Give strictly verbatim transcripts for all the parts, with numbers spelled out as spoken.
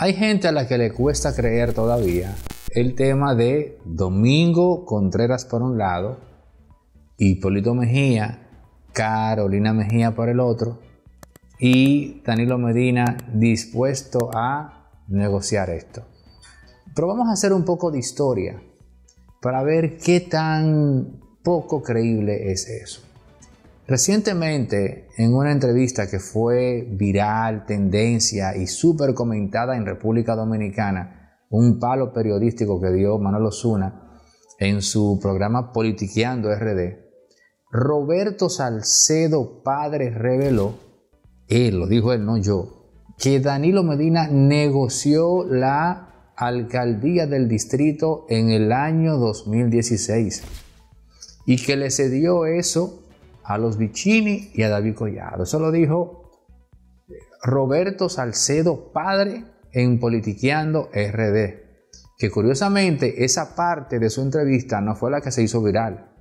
Hay gente a la que le cuesta creer todavía el tema de Domingo Contreras por un lado, Hipólito Mejía, Carolina Mejía por el otro y Danilo Medina dispuesto a negociar esto. Pero vamos a hacer un poco de historia para ver qué tan poco creíble es eso. Recientemente, en una entrevista que fue viral, tendencia y súper comentada en República Dominicana, un palo periodístico que dio Manuel Osuna en su programa Politiqueando R D, Roberto Salcedo Padre reveló, él lo dijo él, no yo, que Danilo Medina negoció la alcaldía del distrito en el año dos mil dieciséis y que le cedió eso a los Vicini y a David Collado. Eso lo dijo Roberto Salcedo Padre en Politiqueando R D, que curiosamente esa parte de su entrevista no fue la que se hizo viral.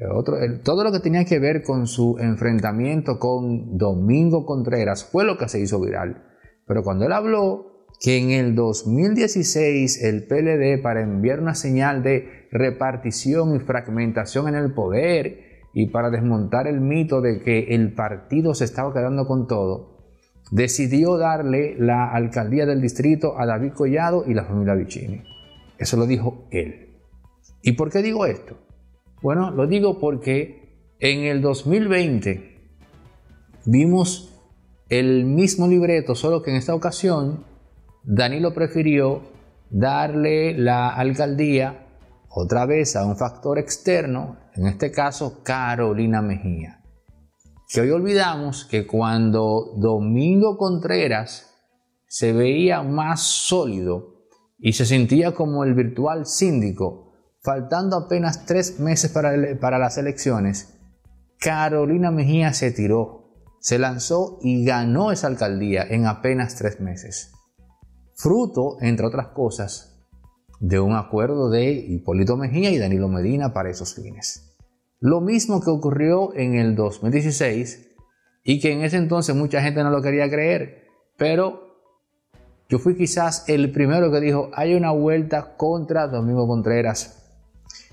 El otro, el, todo lo que tenía que ver con su enfrentamiento con Domingo Contreras fue lo que se hizo viral. Pero cuando él habló que en el dos mil dieciséis el P L D, para enviar una señal de repartición y fragmentación en el poder, y para desmontar el mito de que el partido se estaba quedando con todo, decidió darle la alcaldía del distrito a David Collado y la familia Vicini. Eso lo dijo él. ¿Y por qué digo esto? Bueno, lo digo porque en el dos mil veinte vimos el mismo libreto, solo que en esta ocasión Danilo prefirió darle la alcaldía otra vez a un factor externo, en este caso Carolina Mejía. Que hoy olvidamos que cuando Domingo Contreras se veía más sólido y se sentía como el virtual síndico, faltando apenas tres meses para, para las elecciones, Carolina Mejía se tiró, se lanzó y ganó esa alcaldía en apenas tres meses. Fruto, entre otras cosas, de un acuerdo de Hipólito Mejía y Danilo Medina para esos fines. Lo mismo que ocurrió en el dos mil dieciséis y que en ese entonces mucha gente no lo quería creer, pero yo fui quizás el primero que dijo: hay una vuelta contra Domingo Contreras,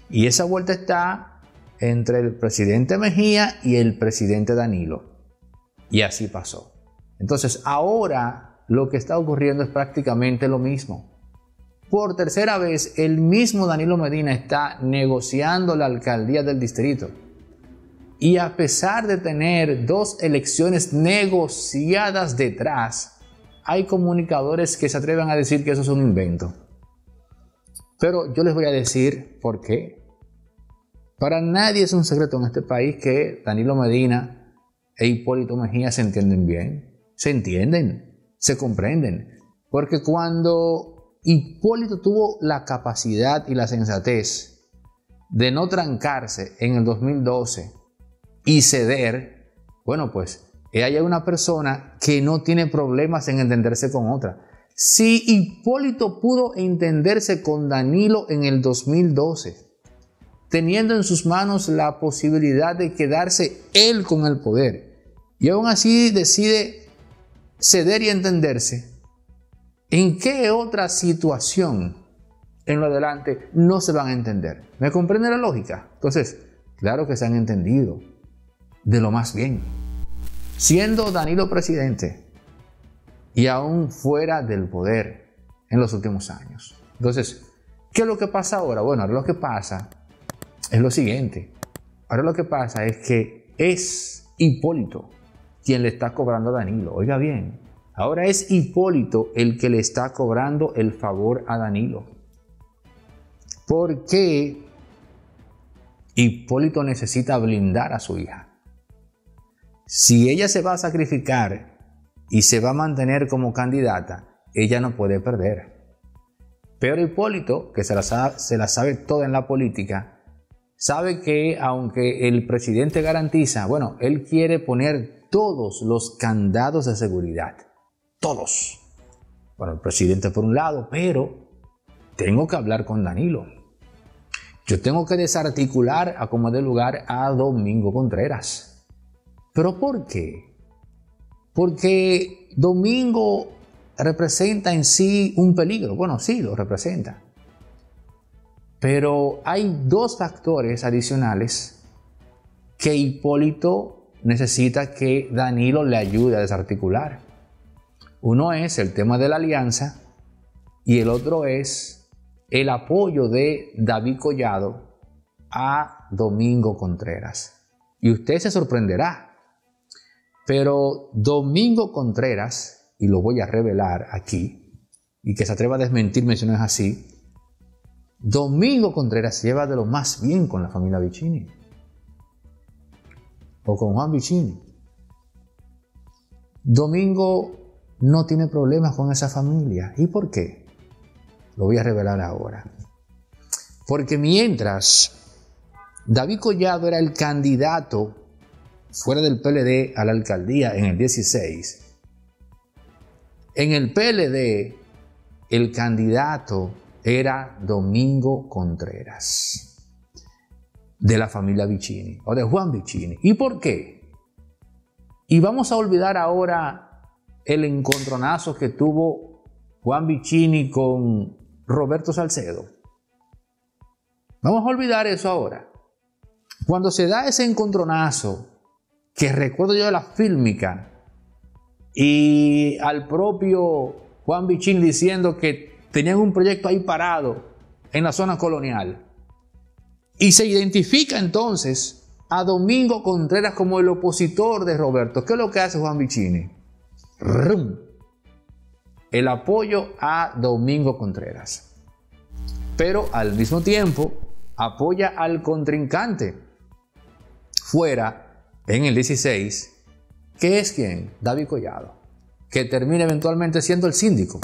y esa vuelta está entre el presidente Mejía y el presidente Danilo, y así pasó. Entonces ahora lo que está ocurriendo es prácticamente lo mismo. Por tercera vez, el mismo Danilo Medina está negociando la alcaldía del distrito. Y a pesar de tener dos elecciones negociadas detrás, hay comunicadores que se atreven a decir que eso es un invento. Pero yo les voy a decir por qué. Para nadie es un secreto en este país que Danilo Medina e Hipólito Mejía se entienden bien. Se entienden, se comprenden. Porque cuando Hipólito tuvo la capacidad y la sensatez de no trancarse en el dos mil doce y ceder, bueno, pues hay una persona que no tiene problemas en entenderse con otra. Si Hipólito pudo entenderse con Danilo en el dos mil doce, teniendo en sus manos la posibilidad de quedarse él con el poder, y aún así decide ceder y entenderse, ¿en qué otra situación en lo adelante no se van a entender? ¿Me comprende la lógica? Entonces, claro que se han entendido de lo más bien. Siendo Danilo presidente y aún fuera del poder en los últimos años. Entonces, ¿qué es lo que pasa ahora? Bueno, ahora lo que pasa es lo siguiente. Ahora lo que pasa es que es Hipólito quien le está cobrando a Danilo. Oiga bien. Ahora es Hipólito el que le está cobrando el favor a Danilo. Porque Hipólito necesita blindar a su hija. Si ella se va a sacrificar y se va a mantener como candidata, ella no puede perder. Pero Hipólito, que se la sabe, se la sabe toda en la política, sabe que aunque el presidente garantiza, bueno, él quiere poner todos los candados de seguridad. Todos. Bueno, el presidente por un lado, pero tengo que hablar con Danilo. Yo tengo que desarticular a como dé lugar a Domingo Contreras. ¿Pero por qué? Porque Domingo representa en sí un peligro. Bueno, sí, lo representa. Pero hay dos factores adicionales que Hipólito necesita que Danilo le ayude a desarticular. Uno es el tema de la alianza y el otro es el apoyo de David Collado a Domingo Contreras. Y usted se sorprenderá, pero Domingo Contreras, y lo voy a revelar aquí, y que se atreva a desmentir menciones así, Domingo Contreras se lleva de lo más bien con la familia Vicini o con Juan Vicini. Domingo no tiene problemas con esa familia. ¿Y por qué? Lo voy a revelar ahora. Porque mientras David Collado era el candidato fuera del P L D a la alcaldía en el dieciséis, en el P L D el candidato era Domingo Contreras, de la familia Vicini, o de Juan Vicini. ¿Y por qué? Y vamos a olvidar ahora el encontronazo que tuvo Juan Vicini con Roberto Salcedo. Vamos a olvidar eso ahora. Cuando se da ese encontronazo, que recuerdo yo de la fílmica, y al propio Juan Vicini diciendo que tenían un proyecto ahí parado en la zona colonial. Y se identifica entonces a Domingo Contreras como el opositor de Roberto. ¿Qué es lo que hace Juan Vicini? ¡Rum! El apoyo a Domingo Contreras. Pero al mismo tiempo apoya al contrincante fuera en el dieciséis, que es quien, David Collado, que termina eventualmente siendo el síndico.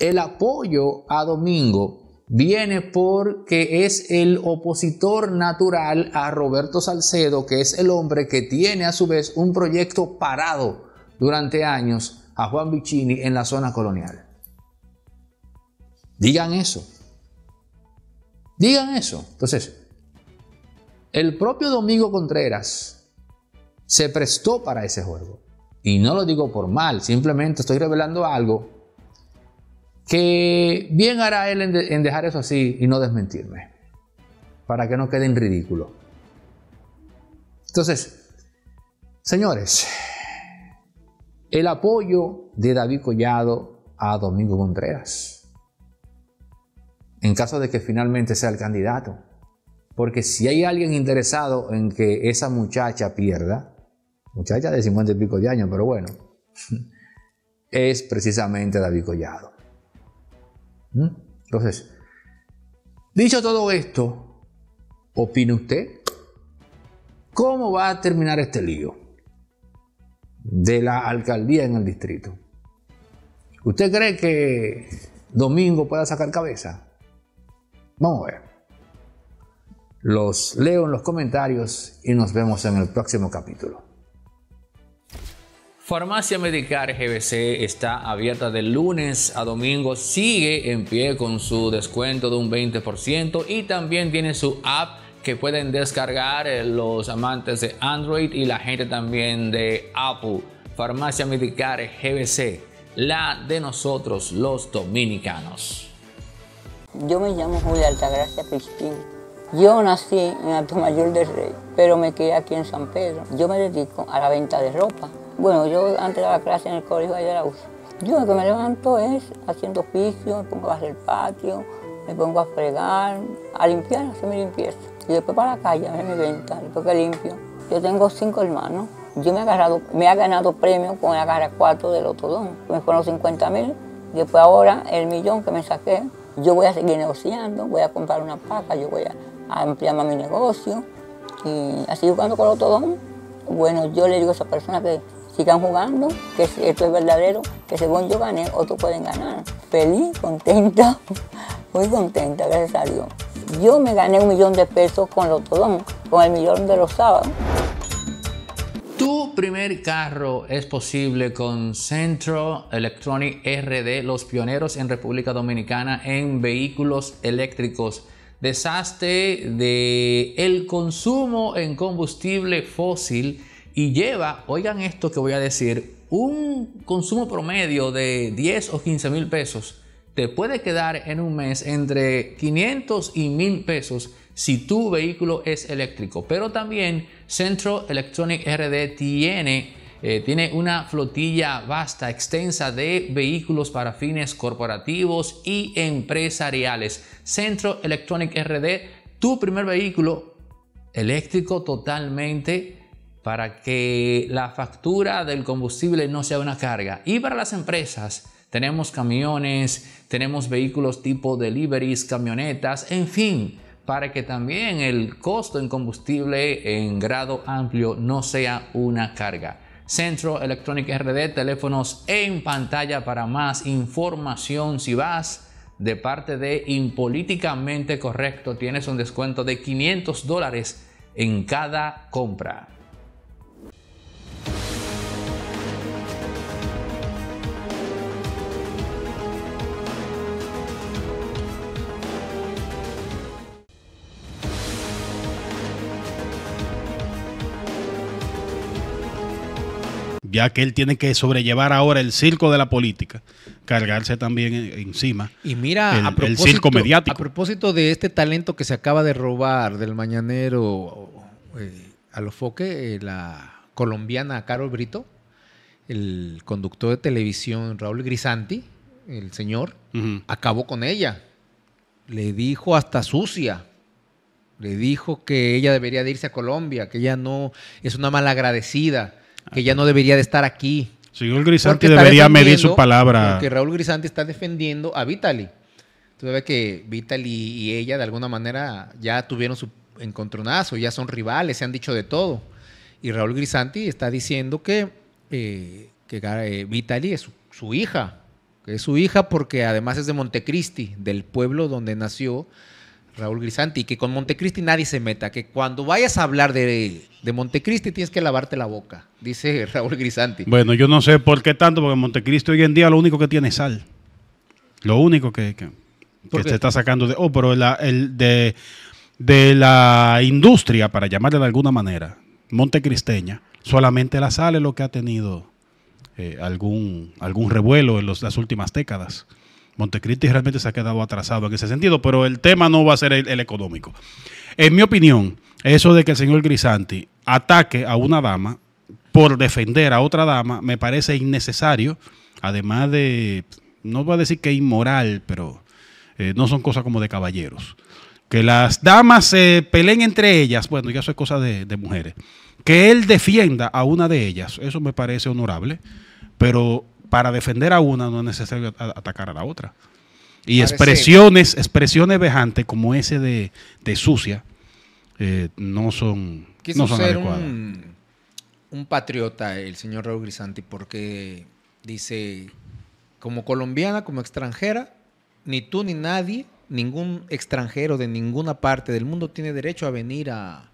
El apoyo a Domingo viene porque es el opositor natural a Roberto Salcedo, que es el hombre que tiene a su vez un proyecto parado durante años a Juan Vicini en la zona colonial. Digan eso. Digan eso. Entonces, el propio Domingo Contreras se prestó para ese juego. Y no lo digo por mal, simplemente estoy revelando algo que bien hará él en, de, en dejar eso así y no desmentirme, para que no quede en ridículo. Entonces, señores, el apoyo de David Collado a Domingo Contreras, en caso de que finalmente sea el candidato, porque si hay alguien interesado en que esa muchacha pierda, muchacha de cincuenta y pico de años, pero bueno, es precisamente David Collado. Entonces, dicho todo esto, ¿opina usted? ¿Cómo va a terminar este lío de la alcaldía en el distrito? ¿Usted cree que Domingo pueda sacar cabeza? Vamos a ver. Los leo en los comentarios y nos vemos en el próximo capítulo. Farmacia Medicar G B C está abierta de lunes a domingo, sigue en pie con su descuento de un veinte por ciento y también tiene su app que pueden descargar los amantes de Android y la gente también de Apple. Farmacia Medicar G B C, la de nosotros los dominicanos. Yo me llamo Julia Altagracia Pistini. Yo nací en Alto Mayor del Rey, pero me quedé aquí en San Pedro. Yo me dedico a la venta de ropa. Bueno, yo antes daba clase en el colegio allá de la U C I. Yo lo que me levanto es haciendo oficio, me pongo a hacer el patio, me pongo a fregar, a limpiar, a hacer mi limpieza. Y después para la calle, a hacer mi venta, después que limpio. Yo tengo cinco hermanos. Yo me he, agarrado, me he ganado premios con la garra cuatro del Otodón. Me fueron los cincuenta mil, después ahora el millón que me saqué. Yo voy a seguir negociando, voy a comprar una paca, yo voy a, a ampliar más mi negocio. Y así jugando con el Otodón, bueno, yo le digo a esa persona que sigan jugando, que esto es verdadero, que según yo gané, otros pueden ganar. Feliz, contenta, muy contenta, gracias a Dios. Yo me gané un millón de pesos con los Otodón, con el millón de los sábados. Tu primer carro es posible con Centro Electronic R D, los pioneros en República Dominicana en vehículos eléctricos. Desastre del consumo en combustible fósil y lleva, oigan esto que voy a decir, un consumo promedio de diez o quince mil pesos, te puede quedar en un mes entre quinientos y mil pesos si tu vehículo es eléctrico. Pero también Centro Electronic R D tiene, eh, tiene una flotilla vasta, extensa de vehículos para fines corporativos y empresariales. Centro Electronic R D, tu primer vehículo eléctrico totalmente para que la factura del combustible no sea una carga. Y para las empresas, tenemos camiones, tenemos vehículos tipo deliveries, camionetas, en fin, para que también el costo en combustible en grado amplio no sea una carga. Centro Electronic R D, teléfonos en pantalla para más información. Si vas de parte de Impolíticamente Correcto, tienes un descuento de quinientos dólares en cada compra. Ya que él tiene que sobrellevar ahora el circo de la política, cargarse también encima y mira, el, a el circo mediático. A propósito de este talento que se acaba de robar del mañanero eh, a los foques, eh, la colombiana Carol Brito, el conductor de televisión Raúl Grisanti, el señor, uh-huh. acabó con ella. Le dijo hasta sucia. Le dijo que ella debería de irse a Colombia, que ella no es una malagradecida, que ya no debería de estar aquí. Señor Grisanti debería medir su palabra. Porque Raúl Grisanti está defendiendo a Vitali. Tú ves que Vitali y ella de alguna manera ya tuvieron su encontronazo, ya son rivales, se han dicho de todo. Y Raúl Grisanti está diciendo que, eh, que eh, Vitali es su, su hija, que es su hija porque además es de Montecristi, del pueblo donde nació Raúl Grisanti, y que con Montecristi nadie se meta, que cuando vayas a hablar de, de Montecristi tienes que lavarte la boca, dice Raúl Grisanti. Bueno, yo no sé por qué tanto, porque Montecristi hoy en día lo único que tiene es sal. Lo único que, que, que se está sacando de... Oh, pero la, el de, de la industria, para llamarle de alguna manera, montecristeña, solamente la sal es lo que ha tenido eh, algún, algún revuelo en los, las últimas décadas. Montecristi realmente se ha quedado atrasado en ese sentido, pero el tema no va a ser el, el económico. En mi opinión, eso de que el señor Grisanti ataque a una dama por defender a otra dama me parece innecesario, además de, no voy a decir que inmoral, pero eh, no son cosas como de caballeros. Que las damas se eh, peleen entre ellas, bueno, ya eso es cosa de, de mujeres. Que él defienda a una de ellas, eso me parece honorable, pero para defender a una no es necesario atacar a la otra. Y parece expresiones, expresiones vejantes como ese de, de sucia eh, no son, quiso no son ser adecuadas. Un, un patriota el señor Raúl Grisanti, porque dice, como colombiana, como extranjera, ni tú ni nadie, ningún extranjero de ninguna parte del mundo tiene derecho a venir a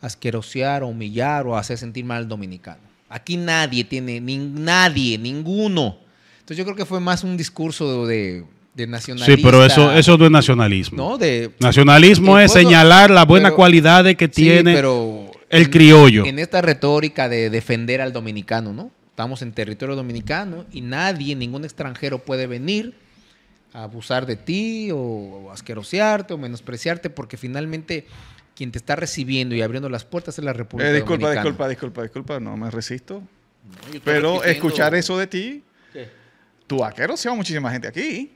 asquerosear, a humillar o a hacer sentir mal al dominicano. Aquí nadie tiene, ni, nadie, ninguno. Entonces yo creo que fue más un discurso de, de nacionalismo. Sí, pero eso, eso no es nacionalismo. No, de, nacionalismo de, es pueblo, señalar las buenas cualidades que tiene sí, pero el criollo. En, en esta retórica de defender al dominicano, ¿no? Estamos en territorio dominicano y nadie, ningún extranjero puede venir a abusar de ti o, o asquerosearte o menospreciarte porque finalmente quien te está recibiendo y abriendo las puertas es la República eh, disculpa, Dominicana. Disculpa, disculpa, disculpa, no me resisto. No, pero escuchar eso de ti, ¿qué? Tú has queroseado muchísima gente aquí.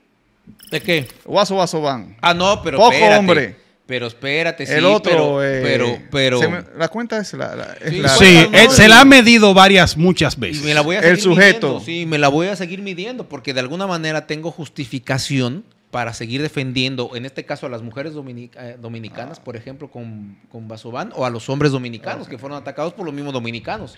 ¿De qué? Guaso, guaso, van. Ah, no, pero poco espérate, hombre. Pero espérate, sí, el otro, pero, eh, pero, pero... Me, la cuenta es la... la, es sí, la, sí la, él se la ha medido varias, muchas veces. Y me la voy a seguir el sujeto. Midiendo, sí, me la voy a seguir midiendo porque de alguna manera tengo justificación para seguir defendiendo, en este caso, a las mujeres dominica, eh, dominicanas, ah. por ejemplo, con, con Basoban, o a los hombres dominicanos okay. que fueron atacados por los mismos dominicanos.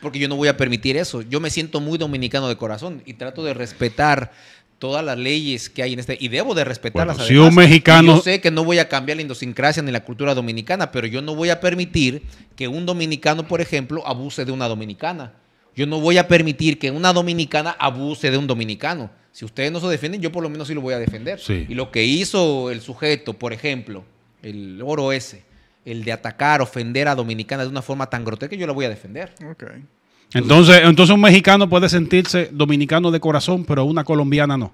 Porque yo no voy a permitir eso. Yo me siento muy dominicano de corazón y trato de respetar todas las leyes que hay en este... Y debo de respetarlas. Bueno, si un mexicano... Yo sé que no voy a cambiar la idiosincrasia ni la cultura dominicana, pero yo no voy a permitir que un dominicano, por ejemplo, abuse de una dominicana. Yo no voy a permitir que una dominicana abuse de un dominicano. Si ustedes no se defienden, yo por lo menos sí lo voy a defender. Sí. Y lo que hizo el sujeto, por ejemplo, el oro ese, el de atacar, ofender a dominicanas de una forma tan grotesca que yo la voy a defender. Okay. Entonces, entonces un mexicano puede sentirse dominicano de corazón, pero una colombiana no.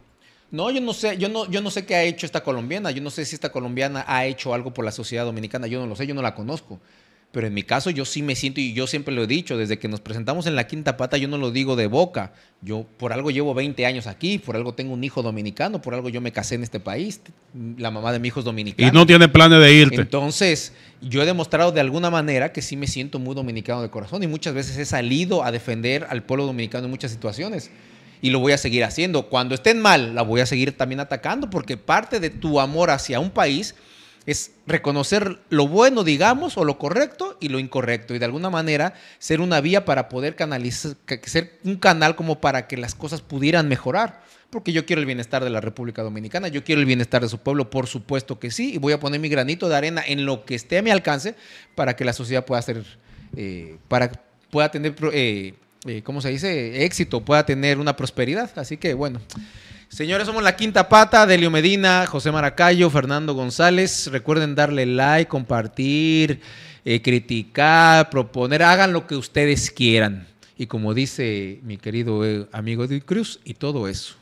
No, yo no sé, yo no, yo no sé qué ha hecho esta colombiana. Yo no sé si esta colombiana ha hecho algo por la sociedad dominicana. Yo no lo sé, yo no la conozco. Pero en mi caso yo sí me siento, y yo siempre lo he dicho, desde que nos presentamos en La Quinta Pata, yo no lo digo de boca. Yo por algo llevo veinte años aquí, por algo tengo un hijo dominicano, por algo yo me casé en este país. La mamá de mi hijo es dominicana. Y no tiene planes de irte. Entonces, yo he demostrado de alguna manera que sí me siento muy dominicano de corazón, y muchas veces he salido a defender al pueblo dominicano en muchas situaciones. Y lo voy a seguir haciendo. Cuando estén mal, la voy a seguir también atacando, porque parte de tu amor hacia un país es reconocer lo bueno, digamos, o lo correcto y lo incorrecto, y de alguna manera ser una vía para poder canalizar, ser un canal como para que las cosas pudieran mejorar, porque yo quiero el bienestar de la República Dominicana, yo quiero el bienestar de su pueblo, por supuesto que sí, y voy a poner mi granito de arena en lo que esté a mi alcance para que la sociedad pueda ser, eh, para pueda tener, eh, eh, ¿cómo se dice? éxito, pueda tener una prosperidad, así que bueno. Señores, somos La Quinta Pata, Leo Medina, José Maracayo, Fernando González. Recuerden darle like, compartir, eh, criticar, proponer. Hagan lo que ustedes quieran. Y como dice mi querido eh, amigo de Cruz, y todo eso.